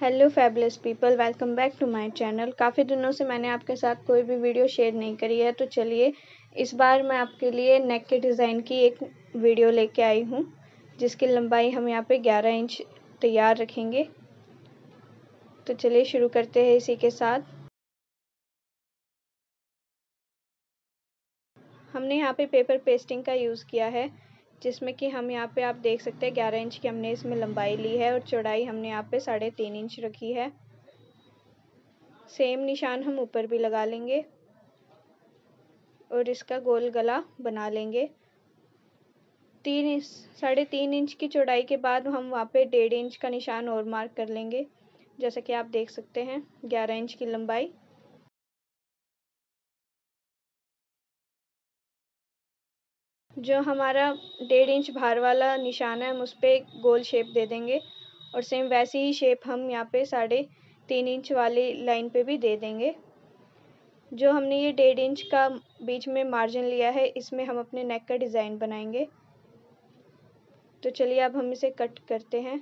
Hello fabulous people, welcome back to my channel. काफ़ी दिनों से मैंने आपके साथ कोई भी वीडियो शेयर नहीं करी है, तो चलिए इस बार मैं आपके लिए नेक के डिज़ाइन की एक वीडियो लेके आई हूँ, जिसकी लंबाई हम यहाँ पे 11 इंच तैयार रखेंगे। तो चलिए शुरू करते हैं इसी के साथ। हमने यहाँ पे पेपर पेस्टिंग का यूज़ किया है, जिसमें कि हम यहाँ पे आप देख सकते हैं 11 इंच की हमने इसमें लंबाई ली है और चौड़ाई हमने यहाँ पे 3.5 इंच रखी है। सेम निशान हम ऊपर भी लगा लेंगे और इसका गोल गला बना लेंगे। 3.5 इंच की चौड़ाई के बाद हम वहाँ पे 1.5 इंच का निशान और मार्क कर लेंगे। जैसा कि आप देख सकते हैं 11 इंच की लंबाई। जो हमारा 1.5 इंच बाहर वाला निशान है हम उस पर गोल शेप दे देंगे और सेम वैसी ही शेप हम यहाँ पे 3.5 इंच वाली लाइन पे भी दे देंगे। जो हमने ये 1.5 इंच का बीच में मार्जिन लिया है, इसमें हम अपने नेक का डिज़ाइन बनाएंगे। तो चलिए अब हम इसे कट करते हैं।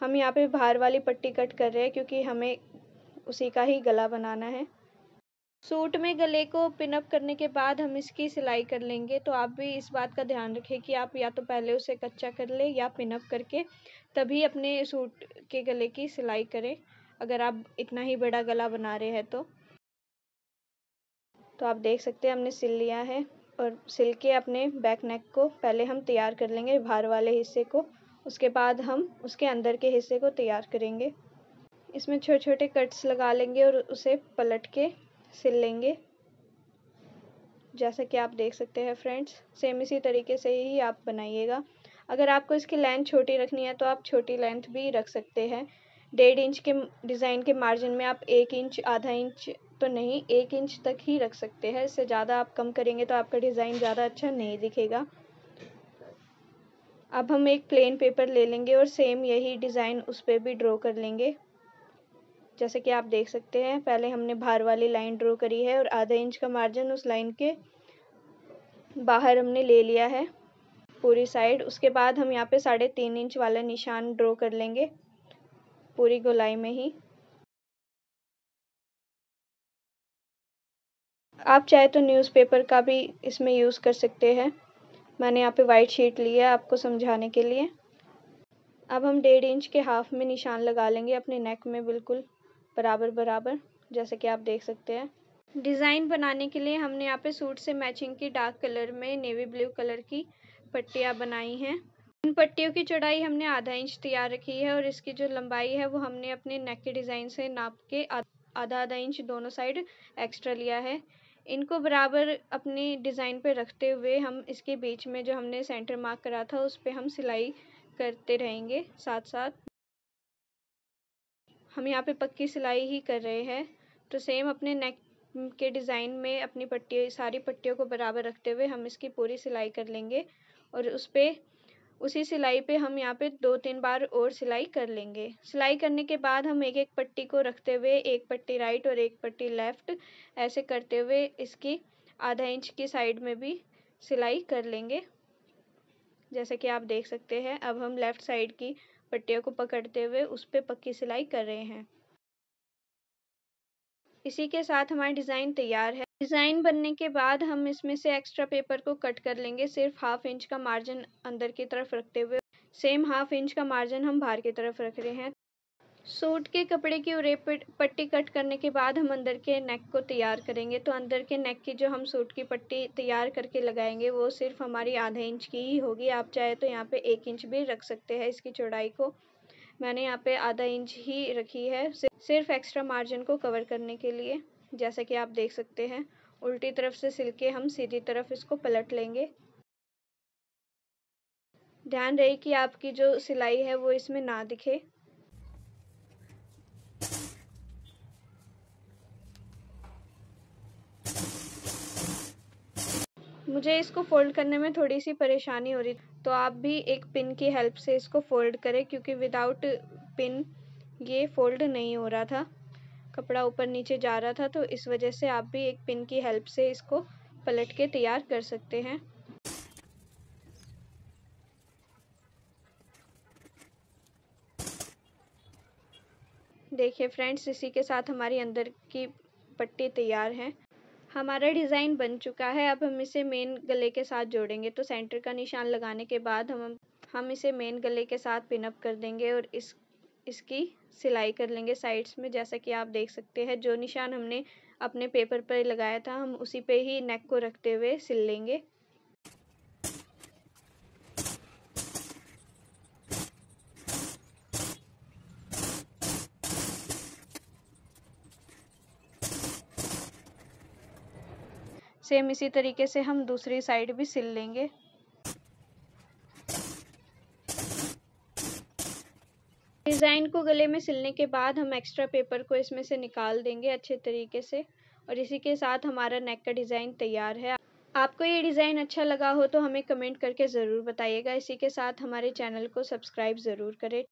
हम यहाँ पे बाहर वाली पट्टी कट कर रहे हैं क्योंकि हमें उसी का ही गला बनाना है। सूट में गले को पिनअप करने के बाद हम इसकी सिलाई कर लेंगे, तो आप भी इस बात का ध्यान रखें कि आप या तो पहले उसे कच्चा कर लें या पिनअप करके तभी अपने सूट के गले की सिलाई करें, अगर आप इतना ही बड़ा गला बना रहे हैं तो। आप देख सकते हैं हमने सिल लिया है और सिल के अपने बैक नेक को पहले हम तैयार कर लेंगे, बाहर वाले हिस्से को। उसके बाद हम उसके अंदर के हिस्से को तैयार करेंगे। इसमें छोटे छोटे कट्स लगा लेंगे और उसे पलट के सिल लेंगे। जैसा कि आप देख सकते हैं फ्रेंड्स, सेम इसी तरीके से ही आप बनाइएगा। अगर आपको इसकी लेंथ छोटी रखनी है तो आप छोटी लेंथ भी रख सकते हैं। 1.5 इंच के डिज़ाइन के मार्जिन में आप 1 इंच, आधा इंच तो नहीं, 1 इंच तक ही रख सकते हैं। इससे ज़्यादा आप कम करेंगे तो आपका डिज़ाइन ज़्यादा अच्छा नहीं दिखेगा। अब हम एक प्लेन पेपर ले लेंगे और सेम यही डिज़ाइन उस पर भी ड्रॉ कर लेंगे। जैसे कि आप देख सकते हैं पहले हमने बाहर वाली लाइन ड्रॉ करी है और आधा इंच का मार्जिन उस लाइन के बाहर हमने ले लिया है पूरी साइड। उसके बाद हम यहाँ पे 3.5 इंच वाला निशान ड्रॉ कर लेंगे पूरी गोलाई में ही। आप चाहे तो न्यूज़पेपर का भी इसमें यूज़ कर सकते हैं। मैंने यहाँ पे वाइट शीट ली है आपको समझाने के लिए। अब हम 1.5 इंच के हाफ में निशान लगा लेंगे अपने नेक में, बिल्कुल बराबर। जैसे कि आप देख सकते हैं डिज़ाइन बनाने के लिए हमने यहाँ पे सूट से मैचिंग की डार्क कलर में नेवी ब्लू कलर की पट्टियाँ बनाई हैं। इन पट्टियों की चौड़ाई हमने आधा इंच तैयार रखी है और इसकी जो लंबाई है वो हमने अपने नेक के डिज़ाइन से नाप के आधा इंच दोनों साइड एक्स्ट्रा लिया है। इनको बराबर अपने डिज़ाइन पर रखते हुए हम इसके बीच में जो हमने सेंटर मार्क करा था उस पर हम सिलाई करते रहेंगे। साथ साथ हम यहाँ पे पक्की सिलाई ही कर रहे हैं। तो सेम अपने नेक के डिज़ाइन में अपनी पट्टी, सारी पट्टियों को बराबर रखते हुए हम इसकी पूरी सिलाई कर लेंगे और उस पर उसी सिलाई पे हम यहाँ पे 2-3 बार और सिलाई कर लेंगे। सिलाई करने के बाद हम एक एक पट्टी को रखते हुए, एक पट्टी राइट और एक पट्टी लेफ़्ट, ऐसे करते हुए इसकी आधा इंच की साइड में भी सिलाई कर लेंगे। जैसे कि आप देख सकते हैं अब हम लेफ़्ट साइड की पट्टियों को पकड़ते हुए उस पर पक्की सिलाई कर रहे हैं। इसी के साथ हमारा डिज़ाइन तैयार है। डिज़ाइन बनने के बाद हम इसमें से एक्स्ट्रा पेपर को कट कर लेंगे, सिर्फ ½ इंच का मार्जिन अंदर की तरफ रखते हुए। सेम ½ इंच का मार्जिन हम बाहर की तरफ रख रहे हैं। सूट के कपड़े की उरेप पट्टी कट करने के बाद हम अंदर के नेक को तैयार करेंगे। तो अंदर के नेक की जो हम सूट की पट्टी तैयार करके लगाएंगे वो सिर्फ हमारी ½ इंच की ही होगी। आप चाहे तो यहाँ पे 1 इंच भी रख सकते हैं इसकी चौड़ाई को। मैंने यहाँ पे ½ इंच ही रखी है सिर्फ एक्स्ट्रा मार्जिन को कवर करने के लिए। जैसा कि आप देख सकते हैं उल्टी तरफ से सिल के हम सीधी तरफ इसको पलट लेंगे। ध्यान रहे कि आपकी जो सिलाई है वो इसमें ना दिखे। मुझे इसको फोल्ड करने में थोड़ी सी परेशानी हो रही, तो आप भी एक पिन की हेल्प से इसको फोल्ड करें क्योंकि विदाउट पिन ये फोल्ड नहीं हो रहा था, कपड़ा ऊपर नीचे जा रहा था। तो इस वजह से आप भी एक पिन की हेल्प से इसको पलट के तैयार कर सकते हैं। देखिए फ्रेंड्स, इसी के साथ हमारी अंदर की पट्टी तैयार है। हमारा डिज़ाइन बन चुका है। अब हम इसे मेन गले के साथ जोड़ेंगे। तो सेंटर का निशान लगाने के बाद हम इसे मेन गले के साथ पिनअप कर देंगे और इसकी सिलाई कर लेंगे साइड्स में। जैसा कि आप देख सकते हैं, जो निशान हमने अपने पेपर पर लगाया था हम उसी पे ही नेक को रखते हुए सिल लेंगे। सेम इसी तरीके से हम दूसरी साइड भी सिल लेंगे। डिज़ाइन को गले में सिलने के बाद हम एक्स्ट्रा पेपर को इसमें से निकाल देंगे अच्छे तरीके से, और इसी के साथ हमारा नेक का डिज़ाइन तैयार है। आपको ये डिज़ाइन अच्छा लगा हो तो हमें कमेंट करके ज़रूर बताइएगा। इसी के साथ हमारे चैनल को सब्सक्राइब ज़रूर करें।